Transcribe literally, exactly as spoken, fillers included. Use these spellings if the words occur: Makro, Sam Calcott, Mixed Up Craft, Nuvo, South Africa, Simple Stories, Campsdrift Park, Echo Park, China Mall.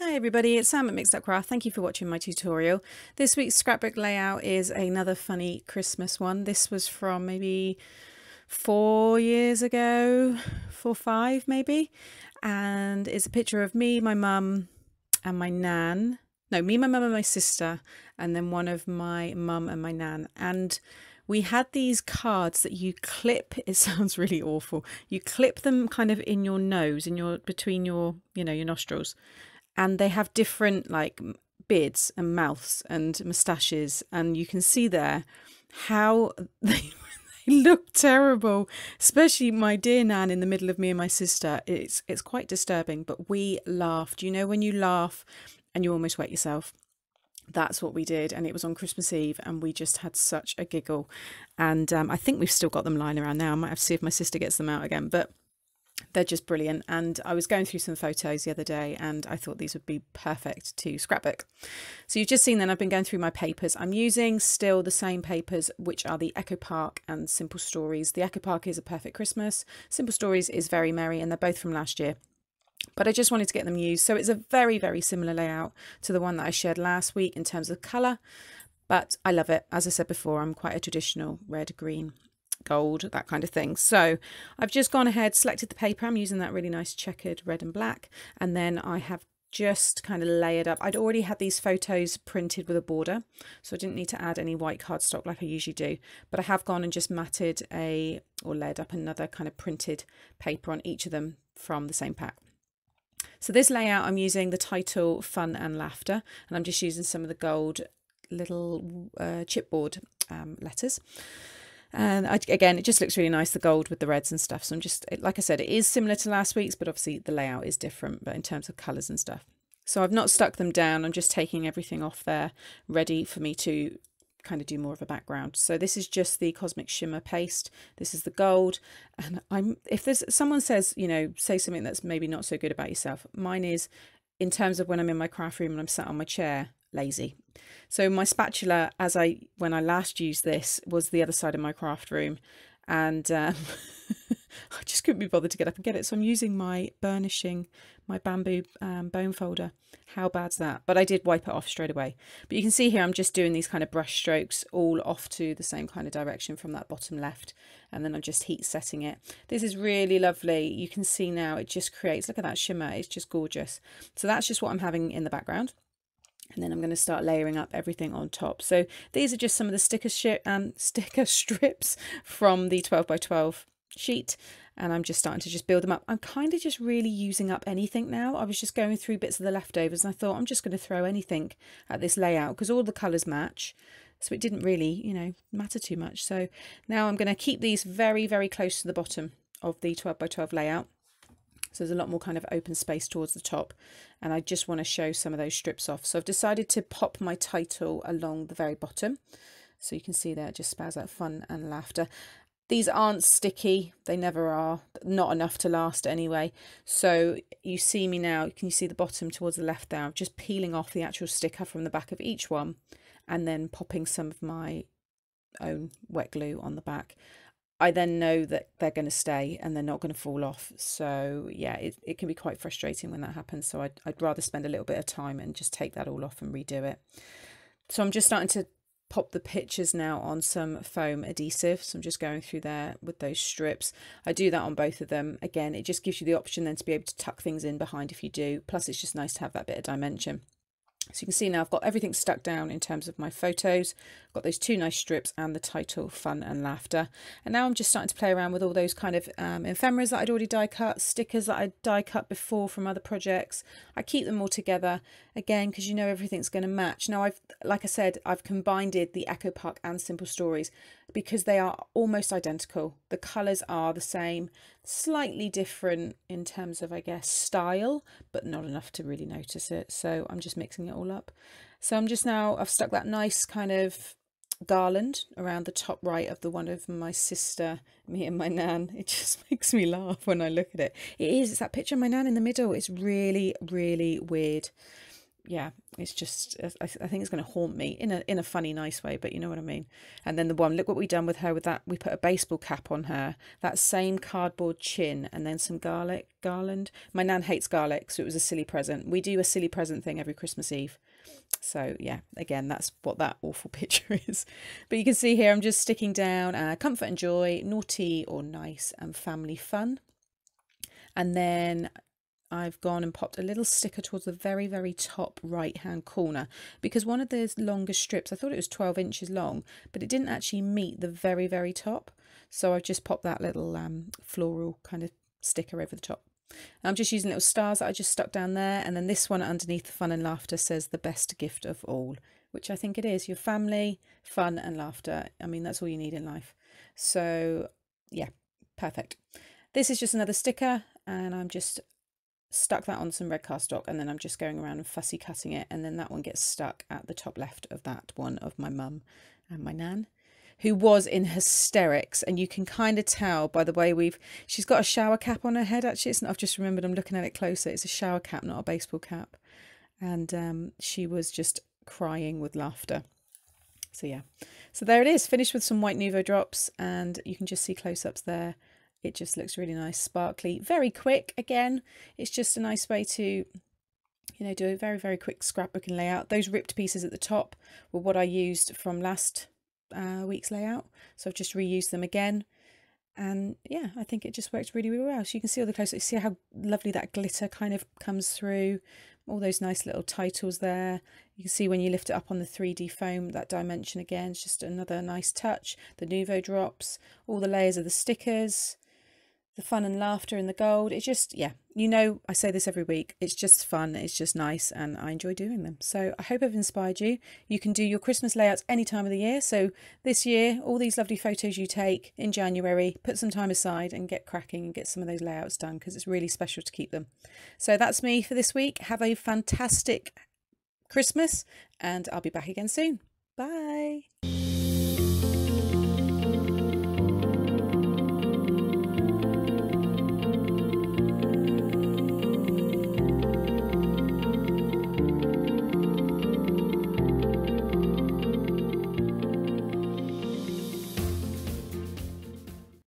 Hi everybody, it's Sam at Mixed Up Craft. Thank you for watching my tutorial. This week's scrapbook layout is another funny Christmas one. This was from maybe four years ago, four, five maybe. And it's a picture of me, my mum and my nan. No, me, my mum and my sister, and then one of my mum and my nan. And we had these cards that you clip, it sounds really awful, you clip them kind of in your nose, in your, between your, you know, your nostrils. And they have different like beards and mouths and moustaches, and you can see there how they, they look terrible, especially my dear nan in the middle of me and my sister. It's it's quite disturbing, but we laughed. You know when you laugh and you almost wet yourself? That's what we did, and it was on Christmas Eve, and we just had such a giggle. And um, I think we've still got them lying around now. I might have to see if my sister gets them out again, but they're just brilliant. And I was going through some photos the other day and I thought these would be perfect to scrapbook. So you've just seen then I've been going through my papers. I'm using still the same papers, which are the Echo Park and Simple Stories. The Echo Park is A Perfect Christmas. Simple Stories is Very Merry, and they're both from last year. But I just wanted to get them used. So it's a very, very similar layout to the one that I shared last week in terms of colour. But I love it. As I said before, I'm quite a traditional red, green, gold, that kind of thing. So I've just gone ahead, selected the paper. I'm using that really nice checkered red and black, and then I have just kind of layered up. I'd already had these photos printed with a border, so I didn't need to add any white cardstock like I usually do, but I have gone and just matted a or layered up another kind of printed paper on each of them from the same pack. So this layout, I'm using the title Fun and Laughter, and I'm just using some of the gold little uh, chipboard um, letters. And I, again, it just looks really nice, the gold with the reds and stuff. So I'm just, like I said, it is similar to last week's, but obviously the layout is different, but in terms of colours and stuff. So I've not stuck them down. I'm just taking everything off there, ready for me to kind of do more of a background. So this is just the Cosmic Shimmer paste. This is the gold. And I'm, if there's someone says, you know, say something that's maybe not so good about yourself. Mine is, in terms of when I'm in my craft room and I'm sat on my chair, lazy. So my spatula, as I when I last used this, was the other side of my craft room, and um, I just couldn't be bothered to get up and get it. So I'm using my burnishing, my bamboo um, bone folder. How bad's that? But I did wipe it off straight away. But you can see here I'm just doing these kind of brush strokes all off to the same kind of direction from that bottom left, and then I'm just heat setting it. This is really lovely. You can see now it just creates, look at that shimmer, it's just gorgeous. So that's just what I'm having in the background. And then I'm going to start layering up everything on top. So these are just some of the sticker shit and um, sticker strips from the twelve by twelve sheet, and I'm just starting to just build them up. I'm kind of just really using up anything now. I was just going through bits of the leftovers, and I thought I'm just going to throw anything at this layout because all the colours match. So it didn't really, you know, matter too much. So now I'm going to keep these very, very close to the bottom of the twelve by twelve layout. So there's a lot more kind of open space towards the top, and I just want to show some of those strips off. So I've decided to pop my title along the very bottom. So you can see there, it just spouts out Fun and Laughter. These aren't sticky. They never are. Not enough to last anyway. So you see me now. Can you see the bottom towards the left there? I'm just peeling off the actual sticker from the back of each one and then popping some of my own wet glue on the back. I then know that they're going to stay and they're not going to fall off. So yeah, it, it can be quite frustrating when that happens. So I'd, I'd rather spend a little bit of time and just take that all off and redo it. So I'm just starting to pop the pictures now on some foam adhesive. So I'm just going through there with those strips. I do that on both of them. Again, it just gives you the option then to be able to tuck things in behind if you do. Plus it's just nice to have that bit of dimension. So you can see now I've got everything stuck down in terms of my photos. I've got those two nice strips and the title Fun and Laughter. And now I'm just starting to play around with all those kind of um, ephemeras that I'd already die cut, stickers that I die cut before from other projects. I keep them all together again because you know everything's going to match. Now I've, like I said, I've combined the Echo Park and Simple Stories because they are almost identical. The colours are the same, slightly different in terms of, I guess, style, but not enough to really notice it. So I'm just mixing it all up. So I'm just now, I've stuck that nice kind of garland around the top right of the one of my sister, me and my nan. It just makes me laugh when I look at it. It is, it's that picture of my nan in the middle. It's really, really weird. yeah, it's just, I, th I think it's going to haunt me in a in a funny, nice way, but you know what I mean. And then the one, look what we done with her with that. We put a baseball cap on her, that same cardboard chin, and then some garlic garland. My nan hates garlic, so it was a silly present. We do a silly present thing every Christmas Eve. So yeah, again, that's what that awful picture is. But you can see here, I'm just sticking down uh, comfort and joy, naughty or nice, and family fun. And then I've gone and popped a little sticker towards the very, very top right hand corner, because one of those longer strips, I thought it was twelve inches long, but it didn't actually meet the very, very top. So I've just popped that little um, floral kind of sticker over the top. And I'm just using little stars that I just stuck down there. And then this one underneath the fun and laughter says the best gift of all, which I think it is, your family, fun and laughter. I mean, that's all you need in life. So yeah, perfect. This is just another sticker, and I'm just stuck that on some red cardstock, and then I'm just going around and fussy cutting it, and then that one gets stuck at the top left of that one of my mum and my nan, who was in hysterics. And you can kind of tell by the way we've, she's got a shower cap on her head, actually. It's not, I've just remembered, I'm looking at it closer, it's a shower cap, not a baseball cap. And um, she was just crying with laughter. So yeah, so there it is, finished with some white Nuvo drops, and you can just see close-ups there. It just looks really nice, sparkly, very quick. Again, it's just a nice way to, you know, do a very, very quick scrapbook and layout. Those ripped pieces at the top were what I used from last uh, week's layout. So I've just reused them again. And yeah, I think it just worked really, really well. So you can see all the close-ups, see how lovely that glitter kind of comes through. All those nice little titles there. You can see when you lift it up on the three D foam, that dimension again, it's just another nice touch. The Nuvo drops, all the layers of the stickers, the fun and laughter and the gold. It's just, yeah, you know, I say this every week, it's just fun, it's just nice, and I enjoy doing them. So I hope I've inspired you. You can do your Christmas layouts any time of the year. So this year, all these lovely photos you take in January, put some time aside and get cracking and get some of those layouts done, because it's really special to keep them. So that's me for this week. Have a fantastic Christmas, and I'll be back again soon. Bye.